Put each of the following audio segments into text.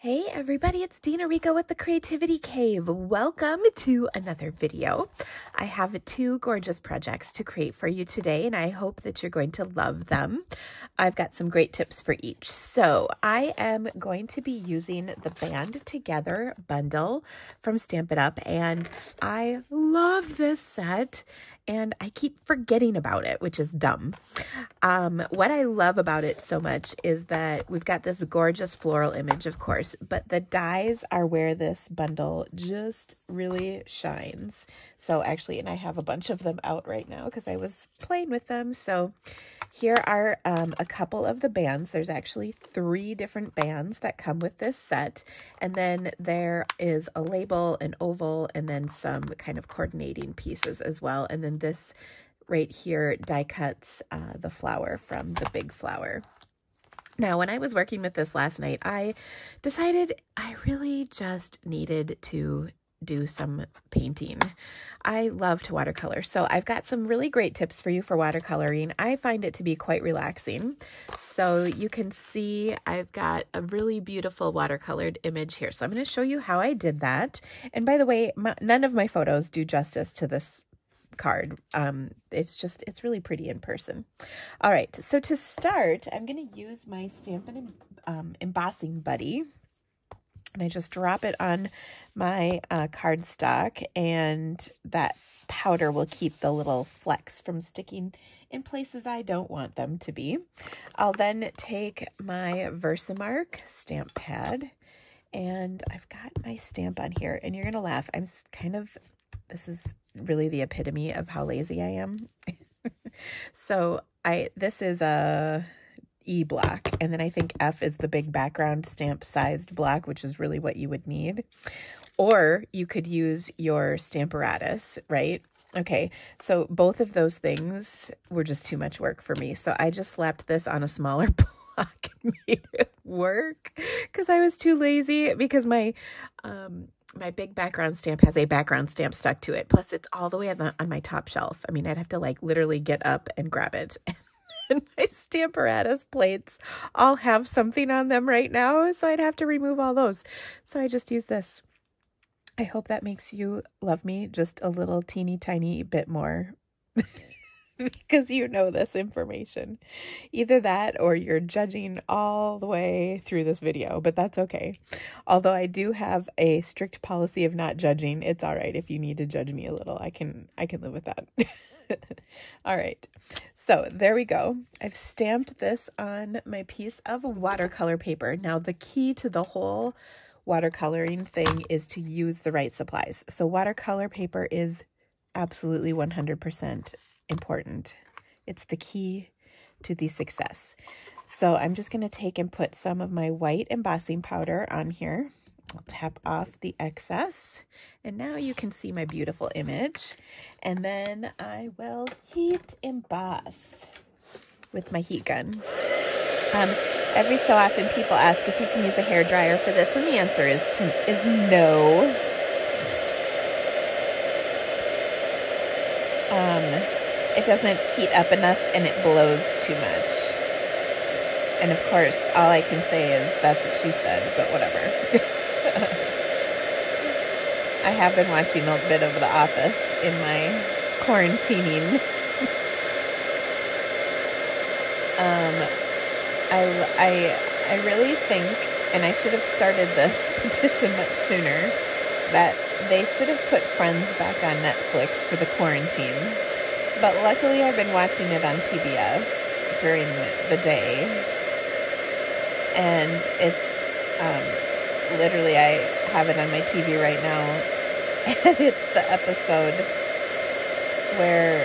Hey everybody, it's Dena Rekow with The Creativity Cave. Welcome to another video. I have two gorgeous projects to create for you today, and I hope that you're going to love them. I've got some great tips for each. So I am going to be using the Band Together Bundle from Stampin' Up, and I love this set. And I keep forgetting about it, which is dumb. What I love about it so much is that we've got this gorgeous floral image, of course, but the dies are where this bundle just really shines. So actually, and I have a bunch of them out right now because I was playing with them. So here are a couple of the bands. There's actually three different bands that come with this set. And then there is a label, an oval, and then some kind of coordinating pieces as well. And then this right here die cuts the flower from the big flower. Now, when I was working with this last night, I decided I really just needed to do some painting. I love to watercolor, so I've got some really great tips for you for watercoloring. I find it to be quite relaxing. So you can see I've got a really beautiful watercolored image here. So I'm going to show you how I did that. And by the way, none of my photos do justice to this card. It's really pretty in person. All right, so to start, I'm going to use my Stampin' Embossing Buddy, and I just drop it on my cardstock, and that powder will keep the little flecks from sticking in places I don't want them to be. I'll then take my Versamark stamp pad, and I've got my stamp on here, and you're going to laugh. I'm kind of, this is really the epitome of how lazy I am. So this is a E block, and then I think F is the big background stamp sized block, which is really what you would need. Or you could use your Stamparatus, right? Okay, so both of those things were just too much work for me. So I just slapped this on a smaller block and made it work because I was too lazy, because my my big background stamp has a background stamp stuck to it. Plus, it's all the way on my top shelf. I mean, I'd have to like literally get up and grab it. And my Stamparatus plates all have something on them right now, so I'd have to remove all those. So I just use this. I hope that makes you love me just a little teeny tiny bit more. Because you know this information. Either that or you're judging all the way through this video, but that's okay. Although I do have a strict policy of not judging. It's all right if you need to judge me a little. I can live with that. All right. So there we go. I've stamped this on my piece of watercolor paper. Now the key to the whole watercoloring thing is to use the right supplies. So watercolor paper is absolutely 100% important. It's the key to the success. So I'm just going to take and put some of my white embossing powder on here. I'll tap off the excess, and now you can see my beautiful image. And then I will heat emboss with my heat gun. Every so often people ask if you can use a hairdryer for this, and the answer is no. It doesn't heat up enough, and it blows too much. And of course, all I can say is that's what she said, but whatever. I have been watching a bit of The Office in my quarantining. I really think, and I should have started this petition much sooner, that they should have put Friends back on Netflix for the quarantine. But luckily, I've been watching it on TBS during the day, and it's literally, I have it on my TV right now, and it's the episode where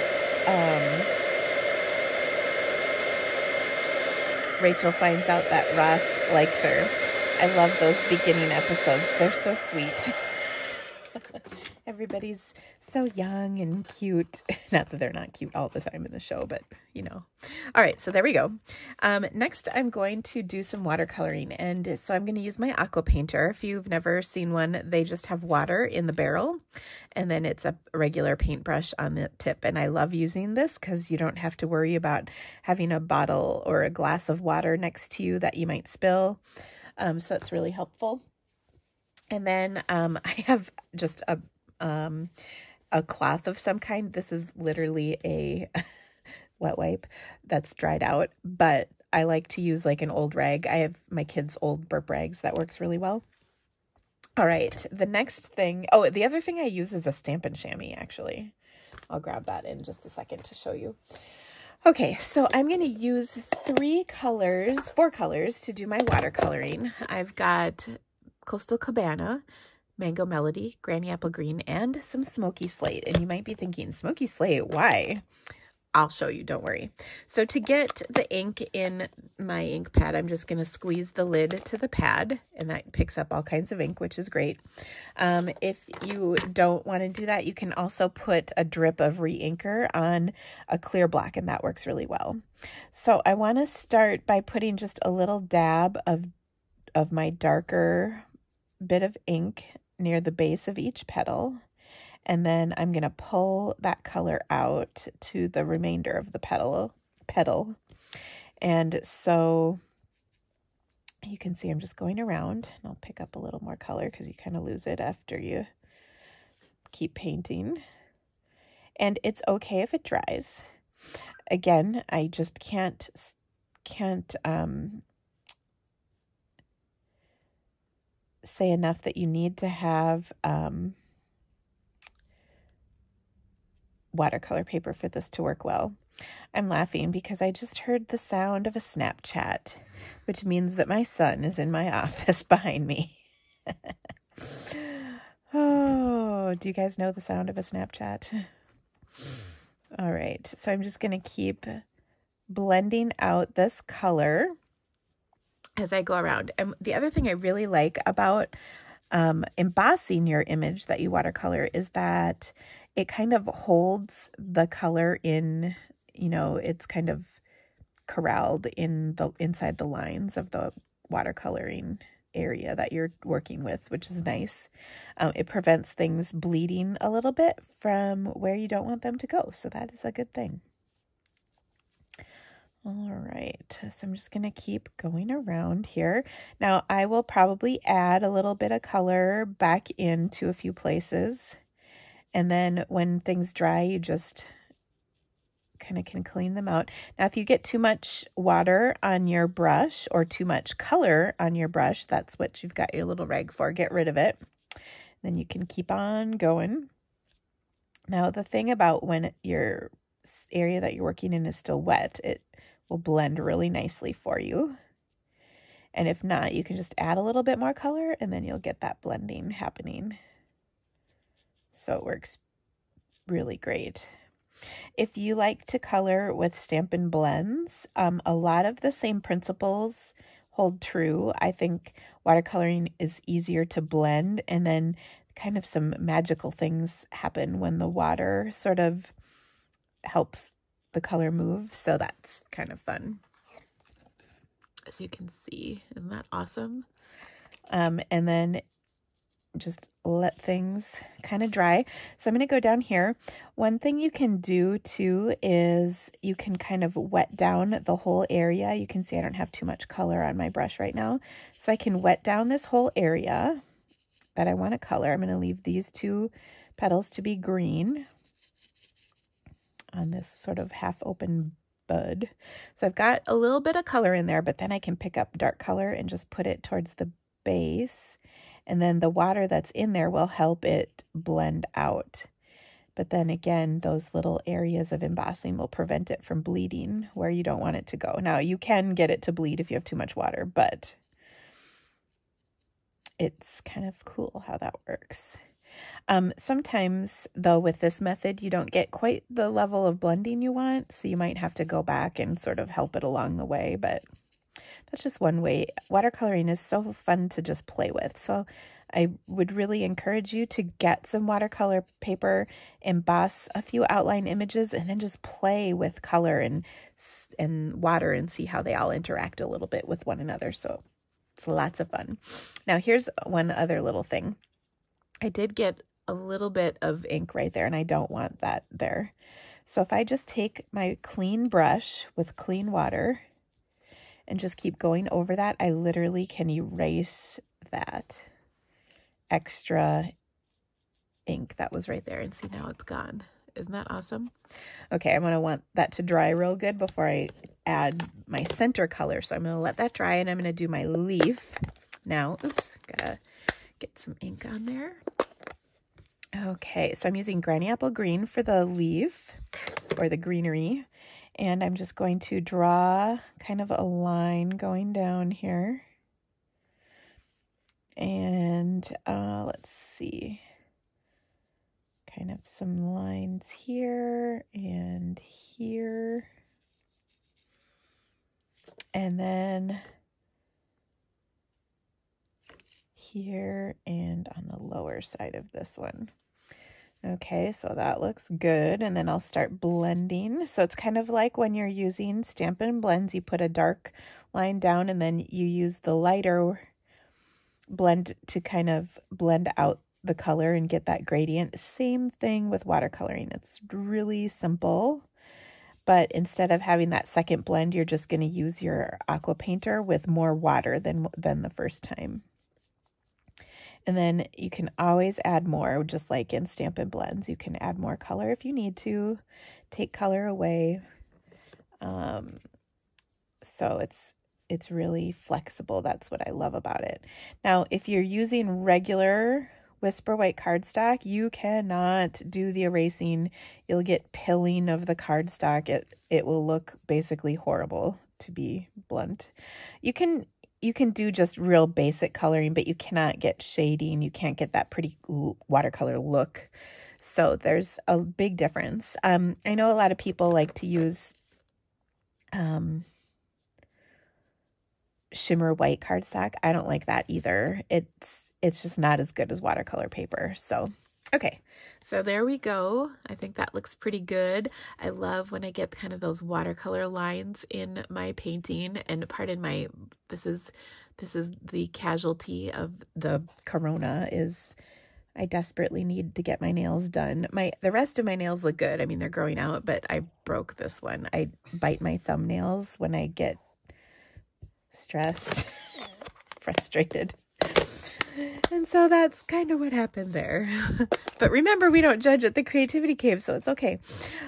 Rachel finds out that Ross likes her. I love those beginning episodes. They're so sweet. Everybody's so young and cute. Not that they're not cute all the time in the show, but you know. All right, so there we go. Next, I'm going to do some watercoloring. And so I'm going to use my Aqua Painter. If you've never seen one, they just have water in the barrel, and then it's a regular paintbrush on the tip. And I love using this because you don't have to worry about having a bottle or a glass of water next to you that you might spill. So that's really helpful. And then I have just a cloth of some kind. This is literally a wet wipe that's dried out, but I like to use like an old rag. I have my kids' old burp rags. That works really well. All right, the next thing. Oh, the other thing I use is a Stampin' chamois, actually. I'll grab that in just a second to show you. Okay, so I'm going to use four colors to do my watercoloring. I've got Coastal Cabana, Mango Melody, Granny Apple Green, and some Smoky Slate. And you might be thinking, Smoky Slate, why? I'll show you, don't worry. So to get the ink in my ink pad, I'm just going to squeeze the lid to the pad, and that picks up all kinds of ink, which is great. If you don't want to do that, you can also put a drip of re-inker on a clear block, and that works really well. So I want to start by putting just a little dab of my darker bit of ink near the base of each petal. And then I'm going to pull that color out to the remainder of the petal. And so you can see I'm just going around, and I'll pick up a little more color because you kind of lose it after you keep painting. And it's okay if it dries. Again, I just can't say enough that you need to have watercolor paper for this to work well. I'm laughing because I just heard the sound of a Snapchat, which means that my son is in my office behind me. Oh, do you guys know the sound of a Snapchat? All right, so I'm just going to keep blending out this color as I go around. And the other thing I really like about embossing your image that you watercolor is that it kind of holds the color in, you know, it's kind of corralled in the inside the lines of the watercoloring area that you're working with, which is nice. It prevents things bleeding a little bit from where you don't want them to go. So that is a good thing. All right, so I'm just going to keep going around here. Now I will probably add a little bit of color back into a few places. And then when things dry, you just kind of can clean them out. Now, if you get too much water on your brush or too much color on your brush, that's what you've got your little rag for. Get rid of it. Then you can keep on going. Now, the thing about when your area that you're working in is still wet, it will blend really nicely for you. And if not, you can just add a little bit more color, and then you'll get that blending happening. So it works really great. If you like to color with Stampin' blends, a lot of the same principles hold true. I think watercoloring is easier to blend, and then kind of some magical things happen when the water sort of helps the color move. So that's kind of fun. As you can see, isn't that awesome? And then just let things kind of dry. So I'm going to go down here. One thing you can do too is you can kind of wet down the whole area. You can see I don't have too much color on my brush right now. So I can wet down this whole area that I want to color. I'm going to leave these two petals to be green on this sort of half open bud. So I've got a little bit of color in there, but then I can pick up dark color and just put it towards the base. And then the water that's in there will help it blend out. But then again, those little areas of embossing will prevent it from bleeding where you don't want it to go. Now, you can get it to bleed if you have too much water, but it's kind of cool how that works. Sometimes, though, with this method, you don't get quite the level of blending you want, so you might have to go back and sort of help it along the way, but that's just one way. Watercoloring is so fun to just play with. So I would really encourage you to get some watercolor paper, emboss a few outline images, and then just play with color and water and see how they all interact a little bit with one another. So it's lots of fun. Now here's one other little thing. I did get a little bit of ink right there, and I don't want that there. So if I just take my clean brush with clean water and just keep going over that, I literally can erase that extra ink that was right there. And see, now it's gone. Isn't that awesome? Okay, I'm going to want that to dry real good before I add my center color. So I'm going to let that dry, and I'm going to do my leaf now. Oops, got to get some ink on there. Okay, so I'm using Granny Apple Green for the leaf, or the greenery. And I'm just going to draw kind of a line going down here. And let's see. Kind of some lines here and here. And then here and on the lower side of this one. Okay, so that looks good. And then I'll start blending. So it's kind of like when you're using Stampin' Blends, you put a dark line down and then you use the lighter blend to kind of blend out the color and get that gradient. Same thing with watercoloring. It's really simple, but instead of having that second blend, you're just going to use your Aqua Painter with more water than the first time. And then you can always add more, just like in Stampin' Blends. You can add more color if you need to, take color away. So it's really flexible. That's what I love about it. Now, if you're using regular Whisper White cardstock, you cannot do the erasing. You'll get pilling of the cardstock. It will look basically horrible, to be blunt. You can do just real basic coloring, but you cannot get shading. You can't get that pretty watercolor look. So there's a big difference. I know a lot of people like to use shimmer white cardstock. I don't like that either. It's just not as good as watercolor paper. So, okay. So there we go. I think that looks pretty good. I love when I get kind of those watercolor lines in my painting. And pardon my, this is the casualty of the corona, is I desperately need to get my nails done. The rest of my nails look good. I mean, they're growing out, but I broke this one. I bite my thumbnails when I get stressed, frustrated. And so that's kind of what happened there. But remember, we don't judge at the Creativity Cave, so it's okay.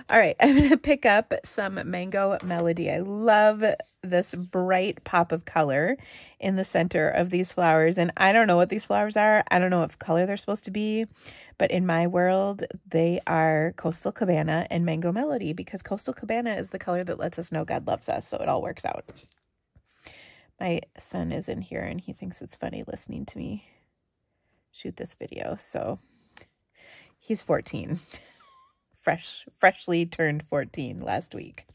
All right, I'm going to pick up some Mango Melody. I love this bright pop of color in the center of these flowers. And I don't know what these flowers are. I don't know what color they're supposed to be. But in my world, they are Coastal Cabana and Mango Melody, because Coastal Cabana is the color that lets us know God loves us. So it all works out. My son is in here and he thinks it's funny listening to me shoot this video. So he's 14, freshly turned 14 last week.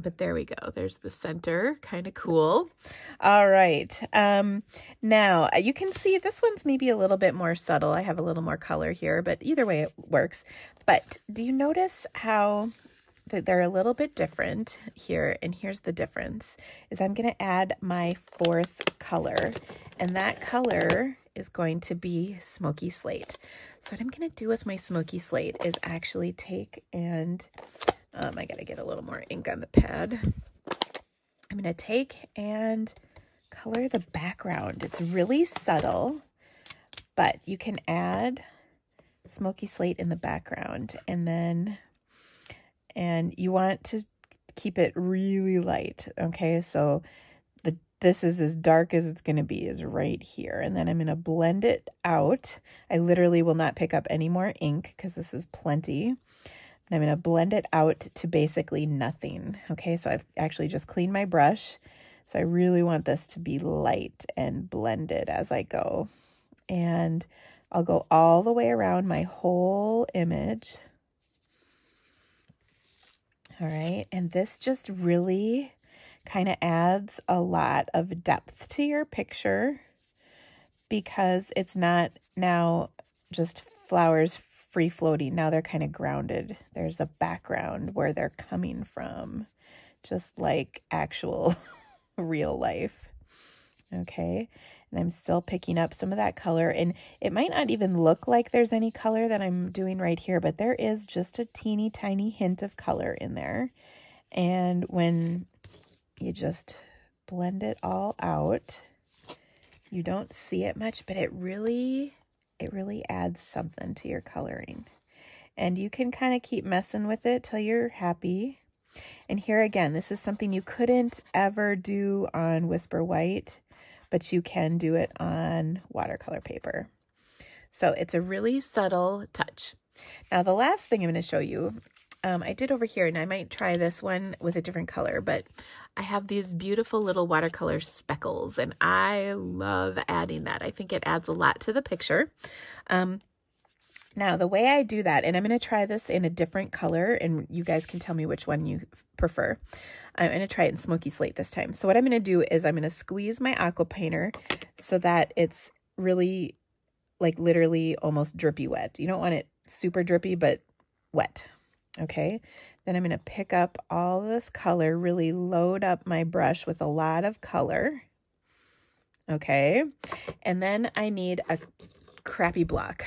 But there we go. There's the center. Kind of cool. All right. Now you can see this one's maybe a little bit more subtle. I have a little more color here, but either way it works. But do you notice how they're a little bit different here? And here's the difference, is I'm going to add my fourth color, and that color is going to be Smoky Slate. So what I'm going to do with my Smoky Slate is actually take and, I got to get a little more ink on the pad. I'm going to take and color the background. It's really subtle, but you can add Smoky Slate in the background, and then you want to keep it really light, okay? So this is as dark as it's going to be, is right here. And then I'm going to blend it out. I literally will not pick up any more ink because this is plenty. And I'm going to blend it out to basically nothing, okay? So I've actually just cleaned my brush. So I really want this to be light and blended as I go. And I'll go all the way around my whole image. All right, and this just really kind of adds a lot of depth to your picture, because it's not now just flowers free-floating. Now they're kind of grounded. There's a background where they're coming from, just like actual real life. Okay, and I'm still picking up some of that color, and it might not even look like there's any color that I'm doing right here, but there is just a teeny tiny hint of color in there. And when You just blend it all out. You don't see it much, but it really adds something to your coloring. And you can kind of keep messing with it till you're happy. And here again, this is something you couldn't ever do on Whisper White, but you can do it on watercolor paper. So it's a really subtle touch. Now the last thing I'm going to show you, I did over here, and I might try this one with a different color, but I have these beautiful little watercolor speckles, and I love adding that. I think it adds a lot to the picture. Now, the way I do that, and I'm going to try this in a different color, and you guys can tell me which one you prefer. I'm going to try it in Smoky Slate this time. So what I'm going to do is I'm going to squeeze my Aqua Painter so that it's really, like, literally almost drippy wet. You don't want it super drippy, but wet. Okay? Then I'm going to pick up all this color, really load up my brush with a lot of color. Okay? And then I need a crappy block.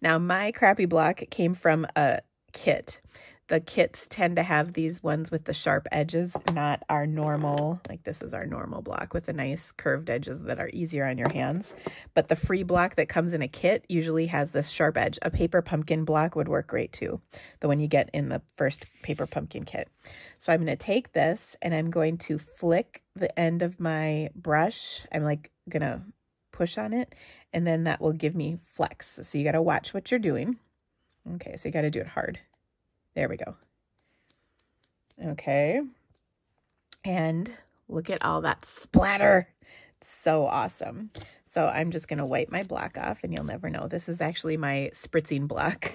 Now, my crappy block came from a kit. The kits tend to have these ones with the sharp edges, not our normal, like this is our normal block with the nice curved edges that are easier on your hands. But the free block that comes in a kit usually has this sharp edge. A Paper Pumpkin block would work great too, the one you get in the first Paper Pumpkin kit. So I'm going to take this and I'm going to flick the end of my brush. I'm like going to push on it, and then that will give me flex. So you got to watch what you're doing. Okay, so you got to do it hard. There we go. Okay. And look at all that splatter. It's so awesome. So I'm just going to wipe my block off, and you'll never know. This is actually my spritzing block.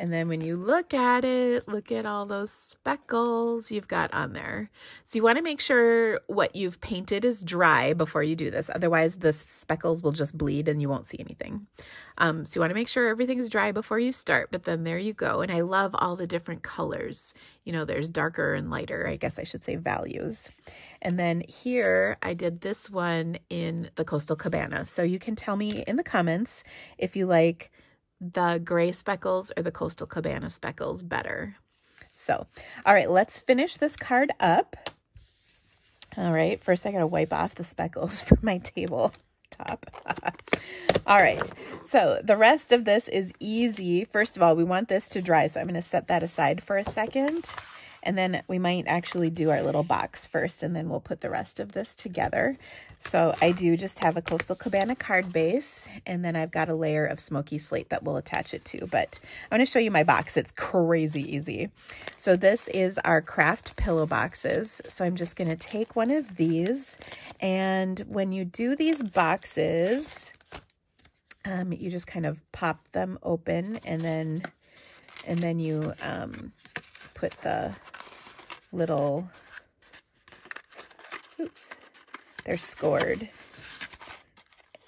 And then when you look at it, look at all those speckles you've got on there. So you want to make sure what you've painted is dry before you do this. Otherwise, the speckles will just bleed and you won't see anything. So you want to make sure everything's dry before you start. But then there you go. And I love all the different colors. You know, there's darker and lighter, I guess I should say values. And then here I did this one in the Coastal Cabana. So you can tell me in the comments if you like the gray speckles or the Coastal Cabana speckles better. So, all right, let's finish this card up. All right, first I gotta wipe off the speckles from my table top. All right, so the rest of this is easy. First of all, we want this to dry, so I'm gonna set that aside for a second, and then we might actually do our little box first, and then we'll put the rest of this together. So I do just have a Coastal Cabana card base, and then I've got a layer of Smoky Slate that we'll attach it to. But I want to show you my box. It's crazy easy. So this is our craft pillow boxes. So I'm just going to take one of these, and when you do these boxes, you just kind of pop them open, and then you put the little, oops, they're scored,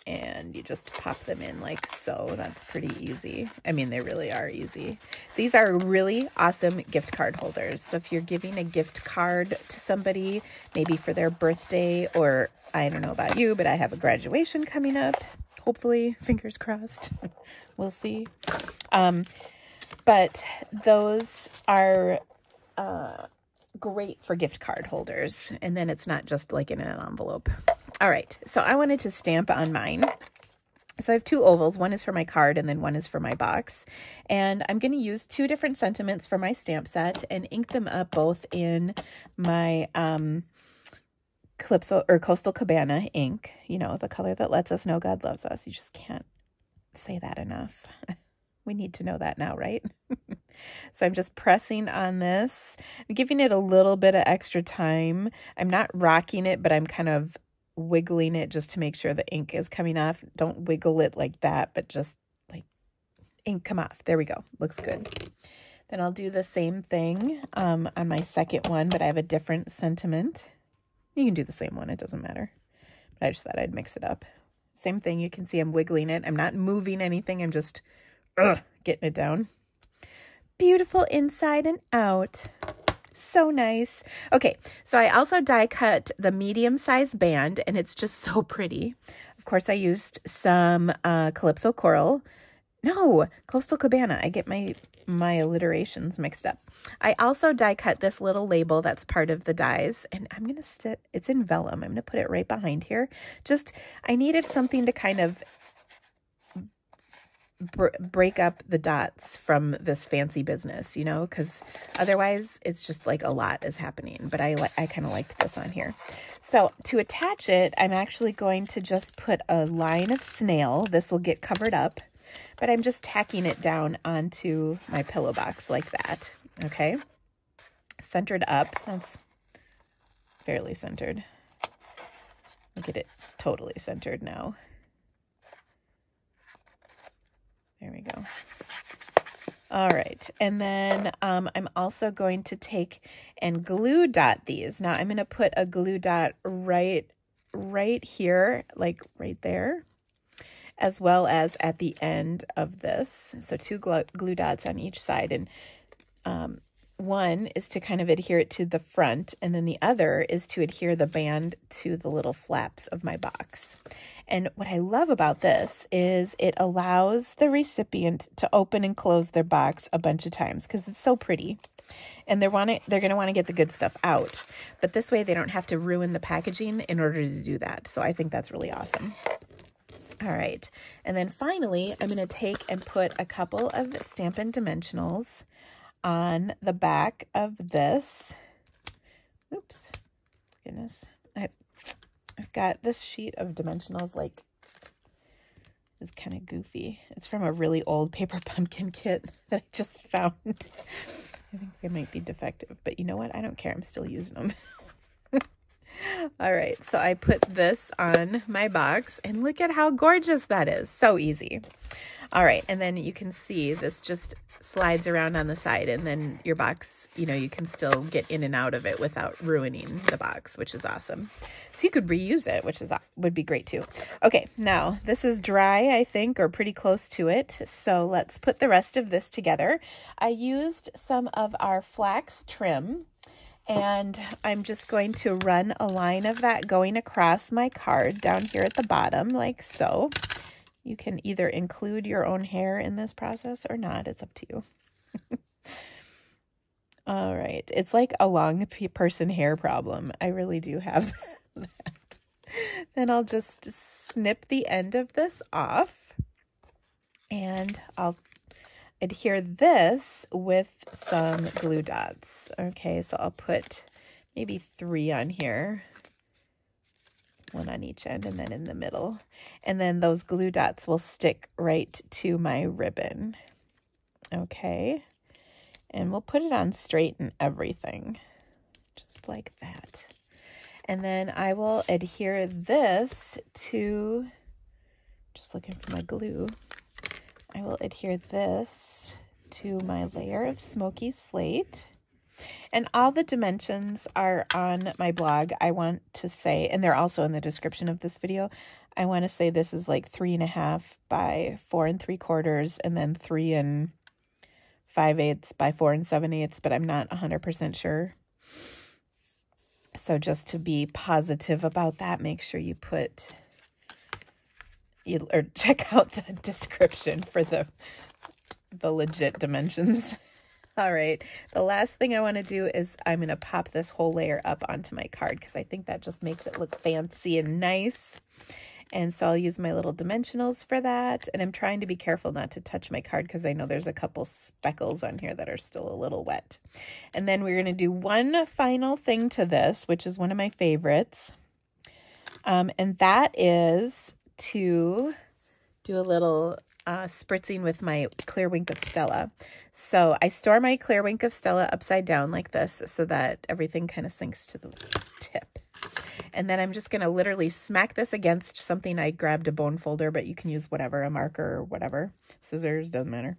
and you just pop them in like so. That's pretty easy. I mean, they really are easy. These are really awesome gift card holders. So if you're giving a gift card to somebody, maybe for their birthday, or I don't know about you, but I have a graduation coming up, hopefully, fingers crossed. We'll see. But those are great for gift card holders. And then it's not just like in an envelope. All right. So I wanted to stamp on mine. So I have two ovals. One is for my card, and then one is for my box. And I'm going to use two different sentiments for my stamp set and ink them up both in my Calypso or Coastal Cabana ink. You know, the color that lets us know God loves us. You just can't say that enough. We need to know that now, right? So I'm just pressing on this. I'm giving it a little bit of extra time. I'm not rocking it, but I'm kind of wiggling it just to make sure the ink is coming off. Don't wiggle it like that, but just like ink come off. There we go. Looks good. Then I'll do the same thing on my second one, but I have a different sentiment. You can do the same one. It doesn't matter. But I just thought I'd mix it up. Same thing. You can see I'm wiggling it. I'm not moving anything. I'm just getting it down. Beautiful inside and out. So nice. Okay, so I also die cut the medium size band, and it's just so pretty. Of course, I used some Calypso Coral. No, Coastal Cabana. I get my my alliterations mixed up. I also die cut this little label that's part of the dies, and I'm going to it's in vellum. I'm going to put it right behind here. Just, I needed something to kind of break up the dots from this fancy business, you know, because otherwise it's just like a lot is happening, but I kind of liked this on here. So to attach it, I'm actually going to just put a line of snail. This will get covered up, but I'm just tacking it down onto my pillow box like that. Okay. Centered up. That's fairly centered. I'll get it totally centered now. There we go. All right. And then I'm also going to take and glue dot these. Now I'm going to put a glue dot right here, like right there, as well as at the end of this. So two glue dots on each side. And one is to kind of adhere it to the front. And then the other is to adhere the band to the little flaps of my box. And what I love about this is it allows the recipient to open and close their box a bunch of times because it's so pretty. And they're going to want to get the good stuff out. But this way they don't have to ruin the packaging in order to do that. So I think that's really awesome. All right. And then finally, I'm going to take and put a couple of Stampin' Dimensionals on the back of this. Oops. Goodness. I've got this sheet of dimensionals, like, it's kind of goofy. It's from a really old Paper Pumpkin kit that I just found. I think they might be defective, but you know what? I don't care. I'm still using them. All right. So I put this on my box and look at how gorgeous that is. So easy. All right. And then you can see this just slides around on the side, and then your box, you know, you can still get in and out of it without ruining the box, which is awesome. So you could reuse it, which would be great too. Okay. Now this is dry, I think, or pretty close to it. So let's put the rest of this together. I used some of our flax trim, and I'm just going to run a line of that going across my card down here at the bottom, like so. You can either include your own hair in this process or not. It's up to you. All right. It's like a long person hair problem. I really do have that. Then I'll just snip the end of this off, and I'll adhere this with some glue dots. Okay. So I'll put maybe 3 on here. One on each end and then in the middle. And then those glue dots will stick right to my ribbon. Okay. And we'll put it on straight and everything. Just like that. And then I will adhere this to, just looking for my glue. I will adhere this to my layer of Smoky Slate. And all the dimensions are on my blog. I want to say, and they're also in the description of this video, I want to say this is like 3.5 by 4 3/4, and then 3 5/8 by 4 7/8, but I'm not 100% sure. So just to be positive about that, make sure you put, or check out the description for the legit dimensions. All right, the last thing I want to do is I'm going to pop this whole layer up onto my card because I think that just makes it look fancy and nice. And so I'll use my little dimensionals for that. And I'm trying to be careful not to touch my card because I know there's a couple speckles on here that are still a little wet. And then we're going to do one final thing to this, which is one of my favorites. And that is to do a little spritzing with my clear Wink of Stella. So I store my clear Wink of Stella upside down like this so that everything kind of sinks to the tip. And then I'm just going to literally smack this against something. I grabbed a bone folder, but you can use whatever, a marker or whatever, scissors, doesn't matter.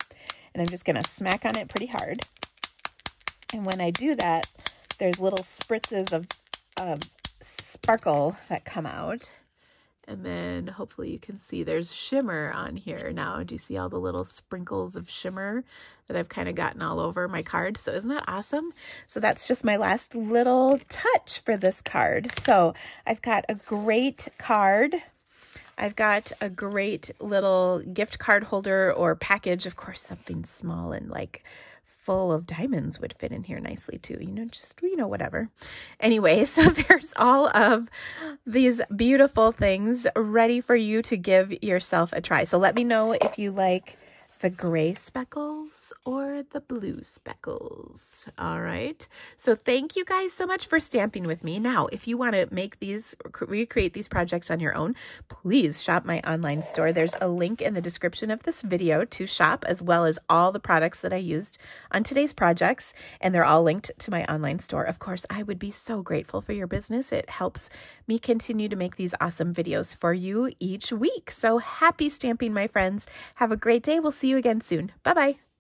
And I'm just going to smack on it pretty hard. And when I do that, there's little spritzes of sparkle that come out. And then hopefully you can see there's shimmer on here now. Do you see all the little sprinkles of shimmer that I've kind of gotten all over my card? So isn't that awesome? So that's just my last little touch for this card. So I've got a great card. I've got a great little gift card holder or package. Of course, something small and like full of diamonds would fit in here nicely too, you know, just, you know, whatever. Anyway, so there's all of these beautiful things ready for you to give yourself a try. So let me know if you like the gray speckles or the blue speckles. All right. So thank you guys so much for stamping with me. Now, if you want to make these, recreate these projects on your own, please shop my online store. There's a link in the description of this video to shop, as well as all the products that I used on today's projects. And they're all linked to my online store. Of course, I would be so grateful for your business. It helps me continue to make these awesome videos for you each week. So happy stamping, my friends. Have a great day. We'll see you again soon. Bye-bye.